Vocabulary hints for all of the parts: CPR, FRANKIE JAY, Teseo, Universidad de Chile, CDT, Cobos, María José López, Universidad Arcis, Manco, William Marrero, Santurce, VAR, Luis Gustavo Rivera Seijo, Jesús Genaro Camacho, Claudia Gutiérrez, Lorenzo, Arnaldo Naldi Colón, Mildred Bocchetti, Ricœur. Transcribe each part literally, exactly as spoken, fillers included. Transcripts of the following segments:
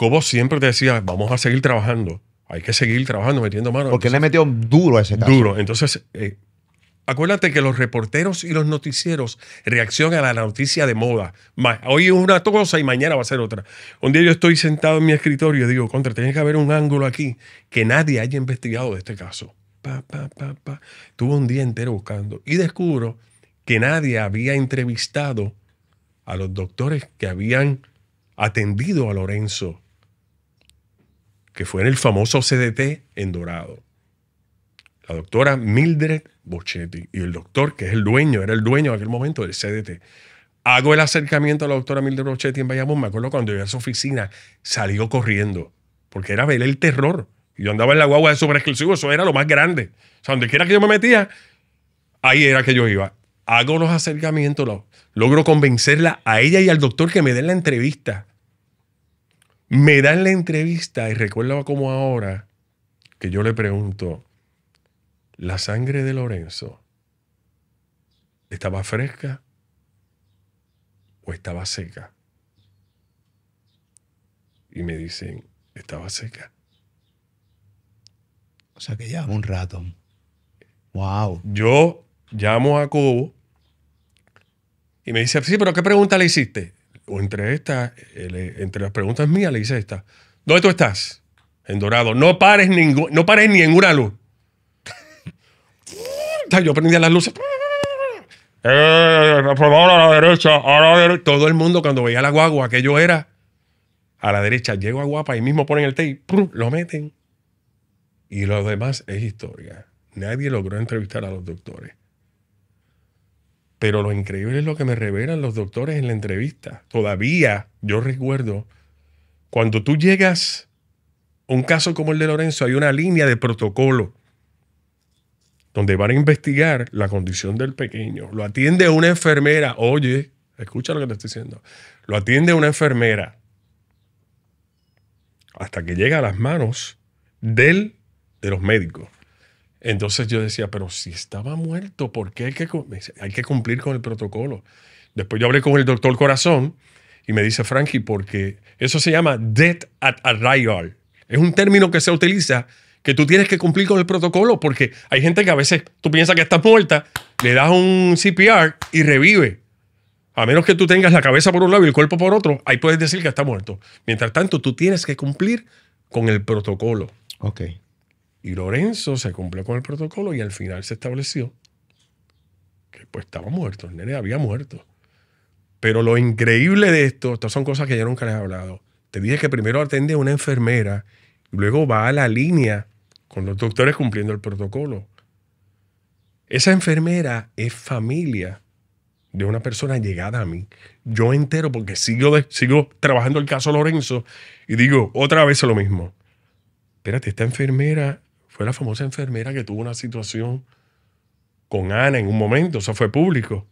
Cobos siempre decía, vamos a seguir trabajando. Hay que seguir trabajando, metiendo manos. Porque entonces, le metió duro a ese caso. Duro. Entonces, eh, acuérdate que los reporteros y los noticieros reaccionan a la noticia de moda. Hoy es una cosa y mañana va a ser otra. Un día yo estoy sentado en mi escritorio y digo, contra, tiene que haber un ángulo aquí que nadie haya investigado de este caso. Pa, pa, pa, pa. Tuve un día entero buscando y descubro que nadie había entrevistado a los doctores que habían atendido a Lorenzo, que fue en el famoso C D T en Dorado. La doctora Mildred Bocchetti y el doctor, que es el dueño, era el dueño en aquel momento del C D T. Hago el acercamiento a la doctora Mildred Bocchetti en Bayamón. Me acuerdo cuando llegué a su oficina, salió corriendo, porque era ver el terror. Yo andaba en la guagua de superexclusivo, eso era lo más grande. O sea, donde quiera que yo me metía, ahí era que yo iba. Hago los acercamientos, lo, logro convencerla a ella y al doctor que me den la entrevista. Me dan la entrevista y recuerdo como ahora que yo le pregunto, ¿la sangre de Lorenzo estaba fresca o estaba seca? Y me dicen, estaba seca. O sea, que ya un rato. Wow. Yo llamo a Cobo y me dice, sí, pero ¿qué pregunta le hiciste? O entre estas, entre las preguntas mías le hice esta. ¿Dónde tú estás? En Dorado. No pares, ningún, no pares ninguna luz. Yo prendía las luces. Eh, por favor, a la derecha, a la derecha. Todo el mundo cuando veía la guagua, aquello era a la derecha. Llego a Guapa y mismo ponen el tape, lo meten. Y lo demás es historia. Nadie logró entrevistar a los doctores. Pero lo increíble es lo que me revelan los doctores en la entrevista. Todavía yo recuerdo, cuando tú llegas a un caso como el de Lorenzo, hay una línea de protocolo donde van a investigar la condición del pequeño. Lo atiende una enfermera. Oye, escucha lo que te estoy diciendo. Lo atiende una enfermera hasta que llega a las manos del... de los médicos. Entonces yo decía, pero si estaba muerto, ¿por qué hay que, hay que cumplir con el protocolo? Después yo hablé con el doctor Corazón y me dice, Frankie, porque eso se llama death at arrival. Es un término que se utiliza que tú tienes que cumplir con el protocolo porque hay gente que a veces tú piensas que estás muerta, le das un C P R y revive. A menos que tú tengas la cabeza por un lado y el cuerpo por otro, ahí puedes decir que está muerto. Mientras tanto, tú tienes que cumplir con el protocolo. Ok. Y Lorenzo se cumplió con el protocolo y al final se estableció que pues estaba muerto, el nene había muerto. Pero lo increíble de esto, estas son cosas que yo nunca les he hablado. Te dije que primero atende a una enfermera, y luego va a la línea con los doctores cumpliendo el protocolo. Esa enfermera es familia de una persona llegada a mí. Yo entero porque sigo, de, sigo trabajando el caso Lorenzo y digo otra vez lo mismo. Espérate, esta enfermera fue la famosa enfermera que tuvo una situación con Ana en un momento. Eso fue público.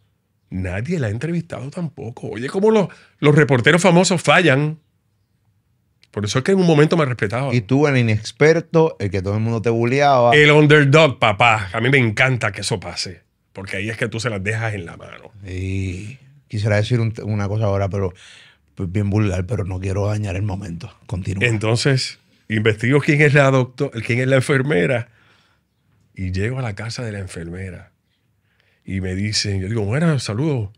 Nadie la ha entrevistado tampoco. Oye, cómo los, los reporteros famosos fallan. Por eso es que en un momento me respetaban. Y tú, el inexperto, el que todo el mundo te bulleaba. El underdog, papá. A mí me encanta que eso pase. Porque ahí es que tú se las dejas en la mano. Y quisiera decir un, una cosa ahora, pero pues bien vulgar, pero no quiero dañar el momento. Continúa. Entonces... investigo quién es la doctora, quién es la enfermera y llego a la casa de la enfermera y me dicen, yo digo, bueno, saludos,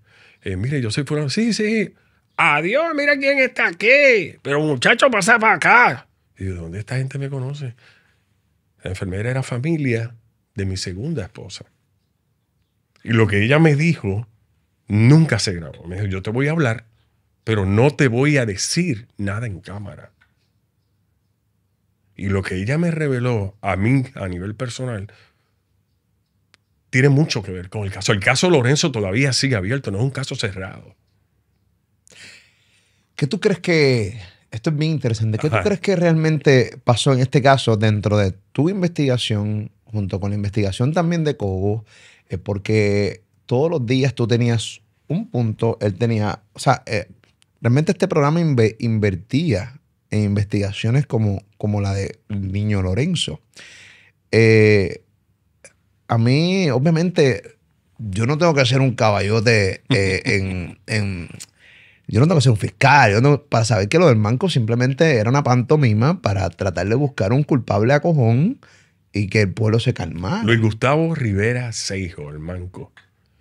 eh, mire, yo soy fulano, sí, sí, adiós, mira quién está aquí, pero muchacho, pasa para acá. Y yo, ¿dónde esta gente me conoce? La enfermera era familia de mi segunda esposa y lo que ella me dijo nunca se grabó. Me dijo, yo te voy a hablar, pero no te voy a decir nada en cámara. Y lo que ella me reveló a mí, a nivel personal, tiene mucho que ver con el caso. El caso Lorenzo todavía sigue abierto, no es un caso cerrado. ¿Qué tú crees que... Esto es bien interesante. ¿Qué Ajá. tú crees que realmente pasó en este caso dentro de tu investigación, junto con la investigación también de Cobos? Eh, porque todos los días tú tenías un punto, él tenía... O sea, eh, realmente este programa inv- invertía... en investigaciones como, como la del niño Lorenzo. Eh, a mí, obviamente, yo no tengo que ser un caballote eh, en, en Yo no tengo que ser un fiscal, yo no, para saber que lo del Manco simplemente era una pantomima para tratar de buscar un culpable a cojón y que el pueblo se calmara. Luis Gustavo Rivera Seijo, el Manco.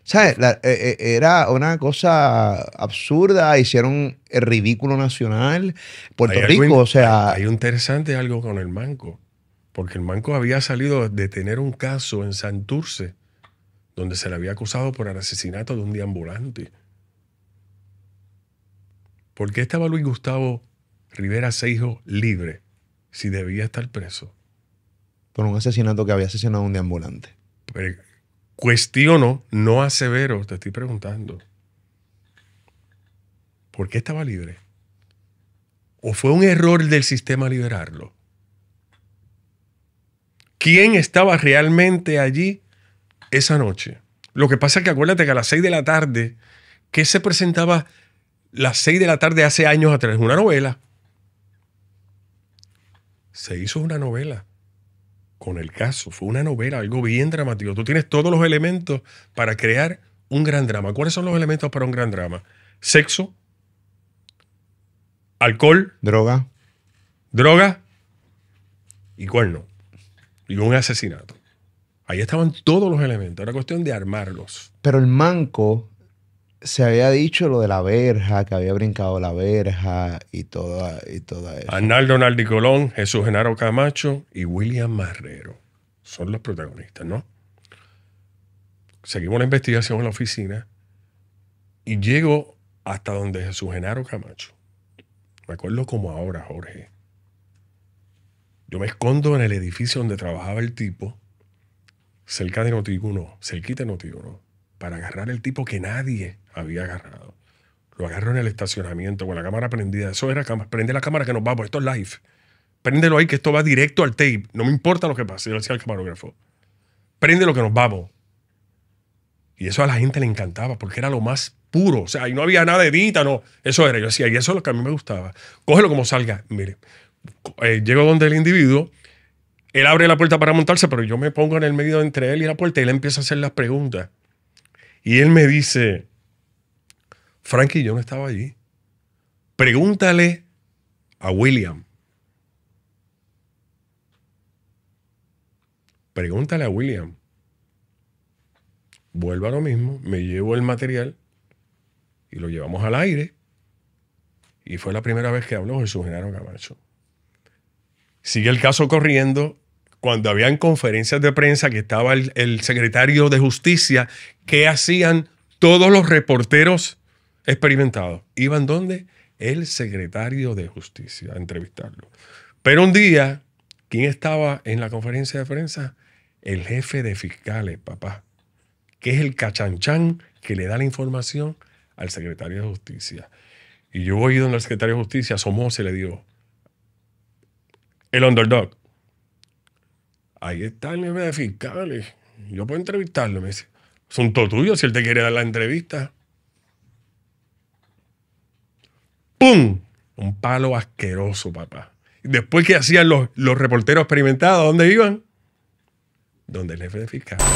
¿Sabes? La, eh, era una cosa absurda, hicieron el ridículo nacional. Puerto hay Rico, algo, o sea... Hay, hay interesante algo con el Manco, porque el Manco había salido de tener un caso en Santurce donde se le había acusado por el asesinato de un deambulante. ¿Por qué estaba Luis Gustavo Rivera Seijo libre si debía estar preso? Por un asesinato que había asesinado a un deambulante. Pero cuestiono, no asevero, te estoy preguntando. ¿Por qué estaba libre? ¿O fue un error del sistema liberarlo? ¿Quién estaba realmente allí esa noche? Lo que pasa es que acuérdate que a las seis de la tarde, ¿qué se presentaba...? Las seis de la tarde hace años atrás, una novela. Se hizo una novela con el caso. Fue una novela, algo bien dramático. Tú tienes todos los elementos para crear un gran drama. ¿Cuáles son los elementos para un gran drama? Sexo, alcohol, droga, droga y cuerno. Y un asesinato. Ahí estaban todos los elementos. Era cuestión de armarlos. Pero el Manco... Se había dicho lo de la verja, que había brincado la verja y toda, y toda eso. Arnaldo Naldi Colón, Jesús Genaro Camacho y William Marrero son los protagonistas, ¿no? Seguimos la investigación en la oficina y llego hasta donde Jesús Genaro Camacho. Me acuerdo como ahora, Jorge. Yo me escondo en el edificio donde trabajaba el tipo, cerca de Notigo, no, cerquita de Notigo, no. Para agarrar el tipo que nadie había agarrado. Lo agarro en el estacionamiento con la cámara prendida. Eso era, prende la cámara que nos vamos, esto es live. Préndelo ahí que esto va directo al tape. No me importa lo que pase, yo decía al camarógrafo. Préndelo que nos vamos. Y eso a la gente le encantaba porque era lo más puro. O sea, ahí no había nada de edita, no. Eso era, yo decía, y eso es lo que a mí me gustaba. Cógelo como salga. Mire, eh, llego donde el individuo, él abre la puerta para montarse, pero yo me pongo en el medio entre él y la puerta y él empieza a hacer las preguntas. Y él me dice, Frankie, yo no estaba allí. Pregúntale a William. Pregúntale a William. Vuelvo a lo mismo, me llevo el material y lo llevamos al aire. Y fue la primera vez que habló Jesús Genaro Camacho. Sigue el caso corriendo. Cuando habían conferencias de prensa que estaba el, el secretario de Justicia, ¿qué hacían todos los reporteros experimentados? Iban donde el secretario de Justicia a entrevistarlo. Pero un día, ¿quién estaba en la conferencia de prensa? El jefe de fiscales, papá, que es el cachanchán que le da la información al secretario de Justicia. Y yo voy donde el secretario de Justicia, asomó, se le dio el underdog. Ahí está el jefe de fiscales. Yo puedo entrevistarlo. Me dice, asunto tuyo si él te quiere dar la entrevista. ¡Pum! Un palo asqueroso, papá. Después que hacían los, los reporteros experimentados, ¿dónde iban? Donde el jefe de fiscales.